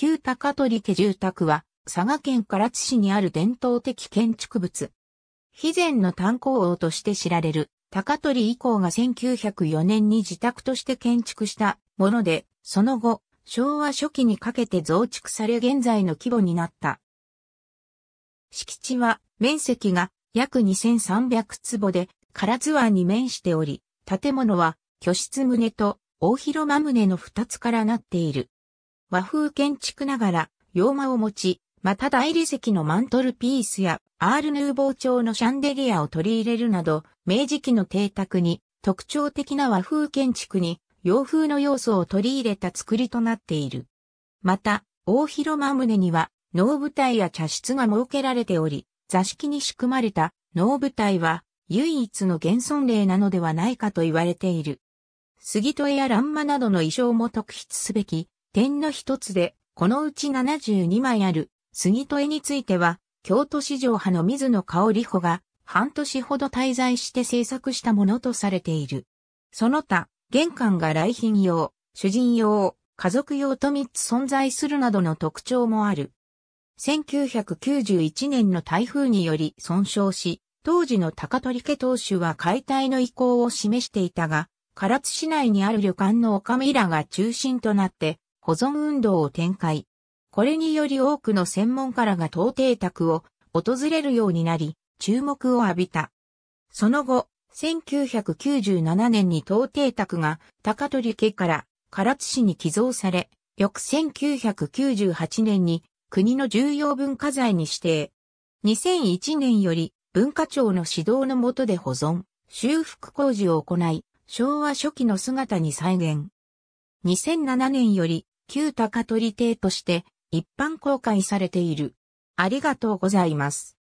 旧高取家住宅は、佐賀県唐津市にある伝統的建築物。肥前の炭鉱王として知られる、高取以降が1904年に自宅として建築したもので、その後、昭和初期にかけて増築され現在の規模になった。敷地は、面積が約2300坪で、唐津湾に面しており、建物は、居室棟と大広間棟の2つからなっている。和風建築ながら、洋間を持ち、また大理石のマントルピースやアールヌーボー調のシャンデリアを取り入れるなど、明治期の邸宅に特徴的な和風建築に洋風の要素を取り入れた造りとなっている。また、大広間棟には能舞台や茶室が設けられており、座敷に仕組まれた能舞台は唯一の現存例なのではないかと言われている。杉戸絵や欄間などの意匠も特筆すべき点の一つで、このうち72枚ある。杉戸絵については、京都四条派の水野香織甫が半年ほど滞在して制作したものとされている。その他、玄関が来賓用、主人用、家族用と3つ存在するなどの特徴もある。1991年の台風により損傷し、当時の高取家当主は解体の意向を示していたが、唐津市内にある旅館の女将らが中心となって保存運動を展開。これにより多くの専門家らが当邸宅を訪れるようになり、注目を浴びた。その後、1997年に当邸宅が高取家から唐津市に寄贈され、翌1998年に国の重要文化財に指定。2001年より文化庁の指導の下で保存、修復工事を行い、昭和初期の姿に再現。2007年より旧高取邸として、一般公開されている。ありがとうございます。